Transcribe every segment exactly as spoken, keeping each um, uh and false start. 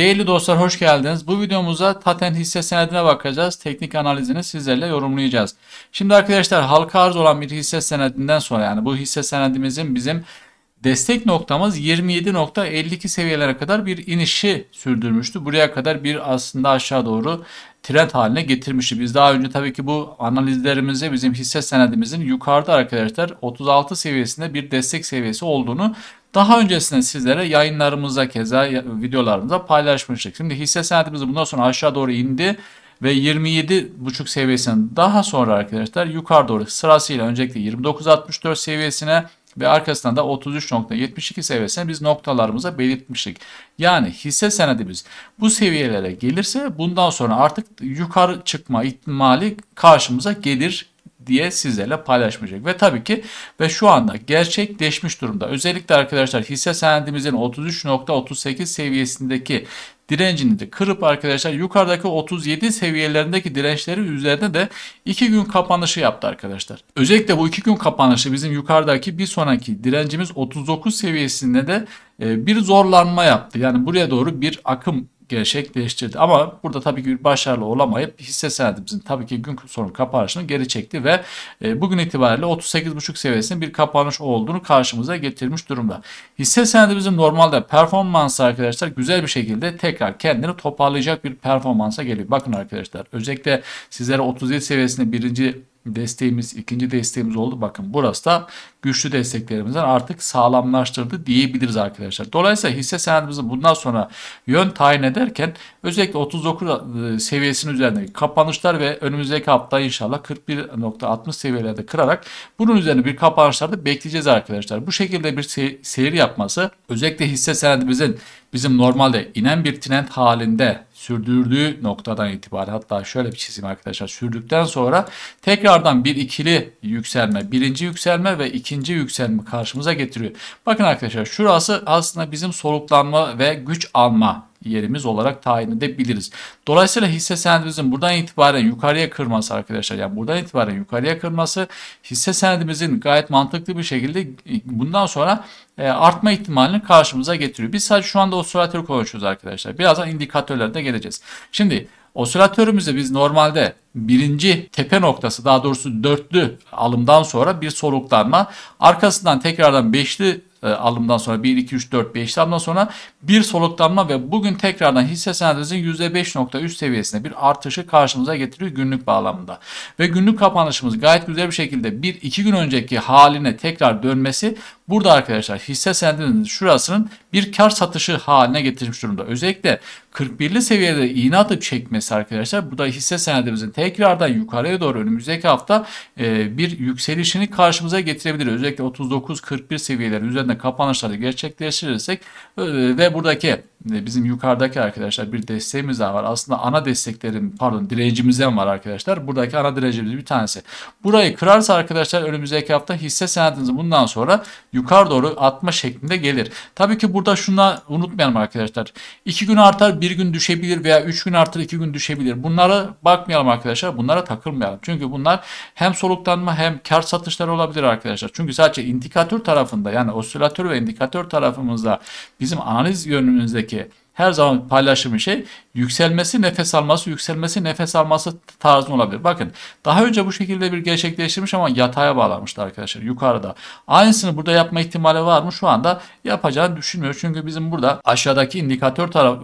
Değerli dostlar, hoş geldiniz. Bu videomuzda Taten hisse senedine bakacağız. Teknik analizini sizlerle yorumlayacağız. Şimdi arkadaşlar, halka arz olan bir hisse senedinden sonra, yani bu hisse senedimizin bizim destek noktamız yirmi yedi nokta elli iki seviyelere kadar bir inişi sürdürmüştü. Buraya kadar bir aslında aşağı doğru trend haline getirmişti. Biz daha önce tabii ki bu analizlerimizi bizim hisse senedimizin yukarıda arkadaşlar otuz altı seviyesinde bir destek seviyesi olduğunu daha öncesinde sizlere yayınlarımızda, keza videolarımızda paylaşmıştık. Şimdi hisse senedimiz bundan sonra aşağı doğru indi ve yirmi yedi buçuk seviyesinden daha sonra arkadaşlar yukarı doğru sırasıyla öncelikle yirmi dokuz altmış dört seviyesine ve arkasından da otuz üç nokta yetmiş iki seviyesine biz noktalarımıza belirtmiştik. Yani hisse senedimiz bu seviyelere gelirse bundan sonra artık yukarı çıkma ihtimali karşımıza gelir diye sizlerle paylaşmayacak. Ve tabii ki ve şu anda gerçekleşmiş durumda. Özellikle arkadaşlar hisse senedimizin otuz üç nokta otuz sekiz seviyesindeki direncini de kırıp arkadaşlar yukarıdaki otuz yedi seviyelerindeki dirençleri üzerinde de iki gün kapanışı yaptı arkadaşlar. Özellikle bu iki gün kapanışı bizim yukarıdaki bir sonraki direncimiz otuz dokuz seviyesinde de bir zorlanma yaptı. Yani buraya doğru bir akım gerçekleştirdi. Ama burada tabii ki başarılı olamayıp hisse senedimizin tabii ki gün sonu kapanışını geri çekti ve bugün itibariyle otuz sekiz buçuk seviyesinin bir kapanış olduğunu karşımıza getirmiş durumda. Hisse senedimizin normalde performansı arkadaşlar güzel bir şekilde tekrar kendini toparlayacak bir performansa geliyor. Bakın arkadaşlar, özellikle sizlere otuz yedi seviyesinde birinci desteğimiz, ikinci desteğimiz oldu. Bakın burası da güçlü desteklerimizden artık sağlamlaştırdı diyebiliriz arkadaşlar. Dolayısıyla hisse senedimizi bundan sonra yön tayin ederken özellikle otuz dokuz seviyesinin üzerindeki kapanışlar ve önümüzdeki hafta inşallah kırk bir nokta altmış seviyelerde kırarak bunun üzerine bir kapanışlarda bekleyeceğiz arkadaşlar. Bu şekilde bir se seyir yapması, özellikle hisse senedimizin bizim normalde inen bir trend halinde sürdürdüğü noktadan itibaren, hatta şöyle bir çizeyim arkadaşlar, sürdükten sonra tekrardan bir ikili yükselme, birinci yükselme ve ikinci yükselme karşımıza getiriyor. Bakın arkadaşlar, şurası aslında bizim soluklanma ve güç alma yerimiz olarak tayin edebiliriz. Dolayısıyla hisse senedimizin buradan itibaren yukarıya kırması arkadaşlar, yani buradan itibaren yukarıya kırması hisse senedimizin gayet mantıklı bir şekilde bundan sonra e, artma ihtimalini karşımıza getiriyor. Biz sadece şu anda osilatör konuşuyoruz arkadaşlar. Birazdan indikatörlerde geleceğiz. Şimdi osilatörümüzde biz normalde birinci tepe noktası, daha doğrusu dörtlü alımdan sonra bir soluklanma, arkasından tekrardan beşli alımdan sonra bir, iki, üç, dört, beş alımdan sonra bir soluklanma ve bugün tekrardan hisse senedimizin yüzde beş nokta üç seviyesinde bir artışı karşımıza getiriyor günlük bağlamında. Ve günlük kapanışımız gayet güzel bir şekilde bir iki gün önceki haline tekrar dönmesi burada arkadaşlar hisse senedimizin şurasının bir kar satışı haline getirmiş durumda. Özellikle kırk birli seviyede iğne atıp çekmesi arkadaşlar, bu da hisse senedimizin tekrardan yukarıya doğru önümüzdeki hafta bir yükselişini karşımıza getirebilir. Özellikle otuz dokuz kırk bir seviyeleri üzerinde kapanışları gerçekleştirirsek ve buradaki bizim yukarıdaki arkadaşlar bir desteğimiz daha var. Aslında ana desteklerin pardon direncimizden var arkadaşlar. Buradaki ana direncimiz bir tanesi. Burayı kırarsa arkadaşlar önümüzdeki hafta hisse senedimiz bundan sonra yukarı doğru atma şeklinde gelir. Tabii ki burada şunu unutmayalım arkadaşlar. iki gün artar bir gün düşebilir veya üç gün artar iki gün düşebilir. Bunlara bakmayalım arkadaşlar. Bunlara takılmayalım. Çünkü bunlar hem soluklanma hem kar satışları olabilir arkadaşlar. Çünkü sadece indikatör tarafında, yani osilatör ve indikatör tarafımızda bizim analiz yönümüzdeki her zaman paylaşım şey yükselmesi, nefes alması, yükselmesi, nefes alması tarzı olabilir. Bakın daha önce bu şekilde bir gerçekleştirmiş ama yataya bağlamıştı arkadaşlar yukarıda. Aynısını burada yapma ihtimali var mı? Şu anda yapacağını düşünmüyor. Çünkü bizim burada aşağıdaki indikatör taraf,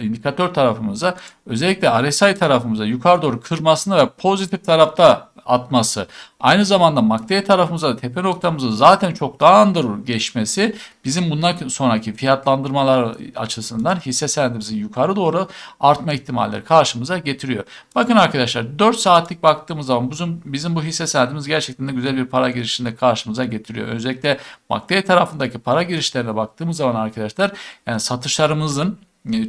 indikatör tarafımıza, özellikle R S I tarafımıza yukarı doğru kırmasını ve pozitif tarafta atması, aynı zamanda MACD tarafımıza da tepe noktamızı zaten çok dağındır geçmesi bizim bundan sonraki fiyatlandırmalar açısından hisse senedimizin yukarı doğru artma ihtimalleri karşımıza getiriyor. Bakın arkadaşlar, dört saatlik baktığımız zaman bizim, bizim bu hisse senedimiz gerçekten de güzel bir para girişinde karşımıza getiriyor. Özellikle MACD tarafındaki para girişlerine baktığımız zaman arkadaşlar, yani satışlarımızın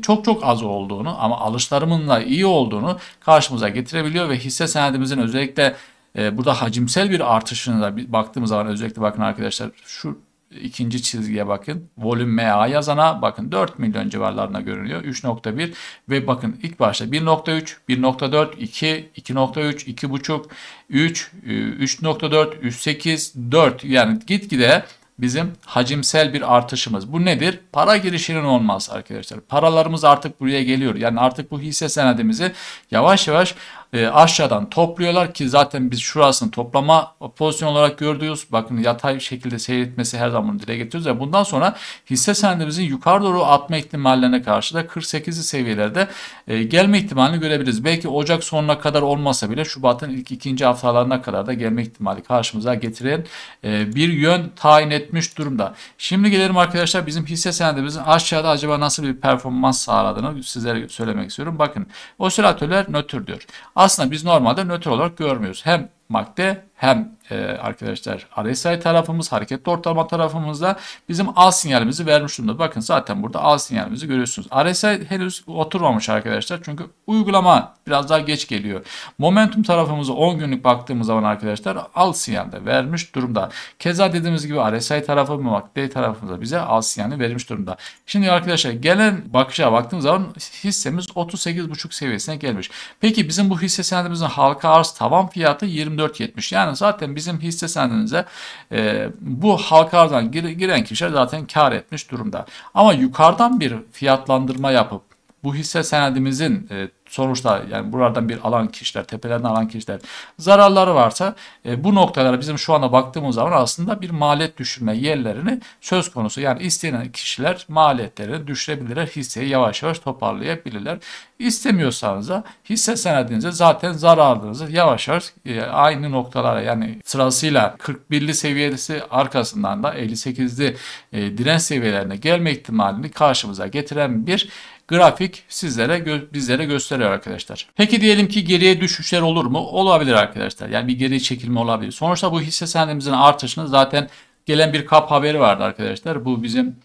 çok çok az olduğunu ama alışlarımızla iyi olduğunu karşımıza getirebiliyor ve hisse senedimizin özellikle e, burada hacimsel bir artışına da baktığımız zaman, özellikle bakın arkadaşlar şu ikinci çizgiye bakın, volüm M A yazana bakın, dört milyon civarlarına görünüyor, üç nokta bir ve bakın ilk başta bir nokta üç, bir nokta dört, iki, iki nokta üç, iki buçuk, üç, üç nokta dört, üç nokta sekiz, dört, yani gitgide bizim hacimsel bir artışımız. Bu nedir? Para girişinin olması arkadaşlar. Paralarımız artık buraya geliyor. Yani artık bu hisse senedimizi yavaş yavaş e, aşağıdan topluyorlar ki zaten biz şurasını toplama pozisyon olarak gördüğümüz, bakın yatay şekilde seyretmesi her zaman dile getiriyoruz. Ya bundan sonra hisse senedimizin yukarı doğru atma ihtimallerine karşı da kırk sekizli seviyelerde e, gelme ihtimalini görebiliriz. Belki Ocak sonuna kadar olmasa bile Şubat'ın ilk ikinci haftalarına kadar da gelme ihtimali karşımıza getiren e, bir yön tayin etmiş durumda. Şimdi gelelim arkadaşlar bizim hisse senedimizin aşağıda acaba nasıl bir performans sağladığını sizlere söylemek istiyorum. Bakın osilatörler nötr diyor. Aslında biz normalde nötr olarak görmüyoruz. Hem M A C D'de hem e, arkadaşlar R S I tarafımız, hareketli ortalama tarafımızda bizim al sinyalimizi vermiş durumda. Bakın zaten burada al sinyalimizi görüyorsunuz. R S I henüz oturmamış arkadaşlar. Çünkü uygulama biraz daha geç geliyor. Momentum tarafımızı on günlük baktığımız zaman arkadaşlar al sinyal de vermiş durumda. Keza dediğimiz gibi R S I tarafı, M A C D tarafımızda bize al sinyalini vermiş durumda. Şimdi arkadaşlar gelen bakışa baktığımız zaman hissemiz otuz sekiz buçuk seviyesine gelmiş. Peki bizim bu hisse senedimizin halka arz tavan fiyatı yirmi dört yetmiş. Yani zaten bizim hisse senedimize e, bu halka arzdan giren kişiler zaten kar etmiş durumda. Ama yukarıdan bir fiyatlandırma yapıp bu hisse senedimizin e, sonuçta yani buradan bir alan kişiler, tepelerden alan kişiler zararları varsa e, bu noktalara bizim şu anda baktığımız zaman aslında bir maliyet düşürme yerlerini söz konusu. Yani isteyen kişiler maliyetlerini düşürebilirler, hisseyi yavaş yavaş toparlayabilirler. İstemiyorsanız da hisse senedinize zaten zararlarınızı yavaş yavaş e, aynı noktalara yani sırasıyla kırk birli seviyesi arkasından da elli sekizli e, direnç seviyelerine gelme ihtimalini karşımıza getiren bir grafik sizlere gö bizlere gösteriyor arkadaşlar. Peki diyelim ki geriye düşüşler olur mu? Olabilir arkadaşlar. Yani bir geri çekilme olabilir. Sonuçta bu hisse senedimizin artışını zaten gelen bir kap haberi vardı arkadaşlar. Bu bizim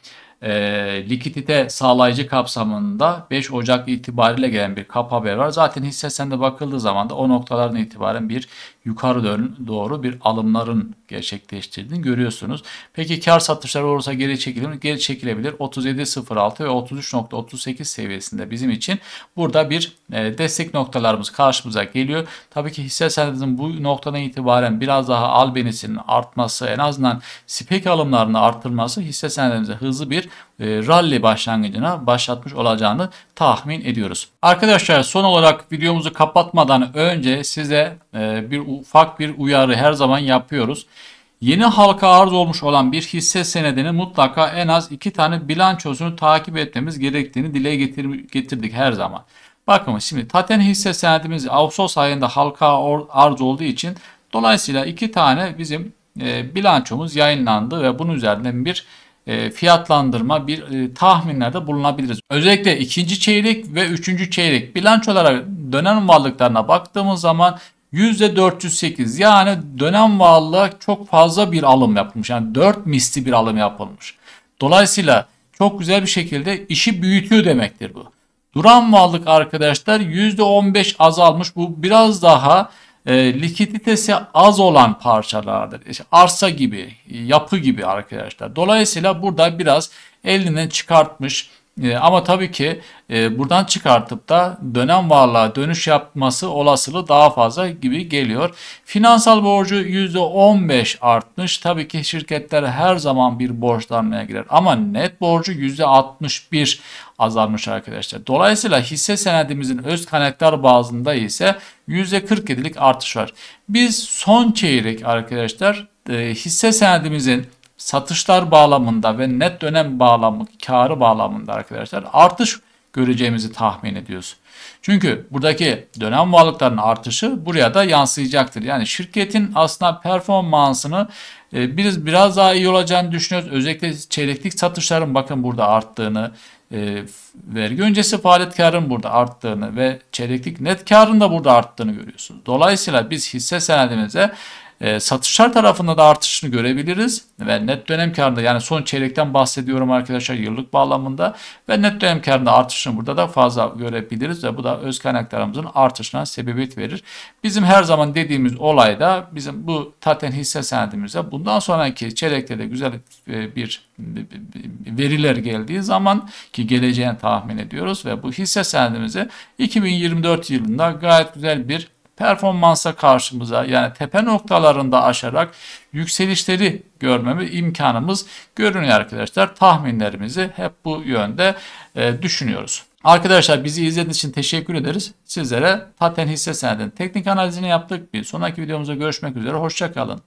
e, likidite sağlayıcı kapsamında beş Ocak itibariyle gelen bir kap haberi var. Zaten hisse senedine bakıldığı zaman da o noktalardan itibaren bir yukarı doğru bir alımların gerçekleştirdiğini görüyorsunuz. Peki kar satışları olursa geri çekilir mi? Geri çekilebilir. otuz yedi nokta sıfır altı ve otuz üç nokta otuz sekiz seviyesinde bizim için burada bir destek noktalarımız karşımıza geliyor. Tabii ki hisse senedimizin bu noktadan itibaren biraz daha albenisinin artması, en azından spek alımlarını artırması hisse senedimize hızlı bir rally başlangıcına başlatmış olacağını tahmin ediyoruz. Arkadaşlar son olarak videomuzu kapatmadan önce size bir ufak bir uyarı her zaman yapıyoruz. Yeni halka arz olmuş olan bir hisse senedini mutlaka en az iki tane bilançosunu takip etmemiz gerektiğini dile getirdik her zaman. Bakın şimdi Taten hisse senedimiz Ağustos ayında halka arz olduğu için dolayısıyla iki tane bizim bilançomuz yayınlandı ve bunun üzerinden bir fiyatlandırma, bir tahminlerde bulunabiliriz. Özellikle ikinci çeyrek ve üçüncü çeyrek bilançolara dönem varlıklarına baktığımız zaman yüzde dört yüz sekiz yani dönem varlığa çok fazla bir alım yapılmış. Yani dört misli bir alım yapılmış. Dolayısıyla çok güzel bir şekilde işi büyütüyor demektir bu. Duran varlık arkadaşlar yüzde on beş azalmış. Bu biraz daha E, likiditesi az olan parçalardır. İşte arsa gibi, yapı gibi arkadaşlar. Dolayısıyla burada biraz elinden çıkartmış e, ama tabii ki e, buradan çıkartıp da dönem varlığa dönüş yapması olasılığı daha fazla gibi geliyor. Finansal borcu yüzde on beş artmış. Tabii ki şirketler her zaman bir borçlanmaya girer ama net borcu yüzde altmış bir azalmış arkadaşlar. Dolayısıyla hisse senedimizin öz kaynaklar bazında ise yüzde kırk yedilik artış var. Biz son çeyrek arkadaşlar e, hisse senedimizin satışlar bağlamında ve net dönem bağlamı, karı bağlamında arkadaşlar artış göreceğimizi tahmin ediyoruz. Çünkü buradaki dönem varlıklarının artışı buraya da yansıyacaktır. Yani şirketin aslında performansını e, biz biraz daha iyi olacağını düşünüyoruz. Özellikle çeyreklik satışların bakın burada arttığını, E, vergi öncesi faaliyet karının burada arttığını ve çeyreklik net karın da burada arttığını görüyorsunuz. Dolayısıyla biz hisse senedimize e, satışlar tarafında da artışını görebiliriz ve net dönem karında yani son çeyrekten bahsediyorum arkadaşlar yıllık bağlamında ve net dönem karında artışını burada da fazla görebiliriz ve bu da öz kaynaklarımızın artışına sebebiyet verir. Bizim her zaman dediğimiz olay da bizim bu Taten hisse senedimize bundan sonraki çeyrekte de güzel e, bir veriler geldiği zaman ki geleceğini tahmin ediyoruz ve bu hisse senedimizi iki bin yirmi dört yılında gayet güzel bir performansa karşımıza, yani tepe noktalarında aşarak yükselişleri görmemiz imkanımız görünüyor arkadaşlar. Tahminlerimizi hep bu yönde e, düşünüyoruz. Arkadaşlar bizi izlediğiniz için teşekkür ederiz. Sizlere Taten hisse senedinin teknik analizini yaptık. Bir sonraki videomuzda görüşmek üzere. Hoşça kalın.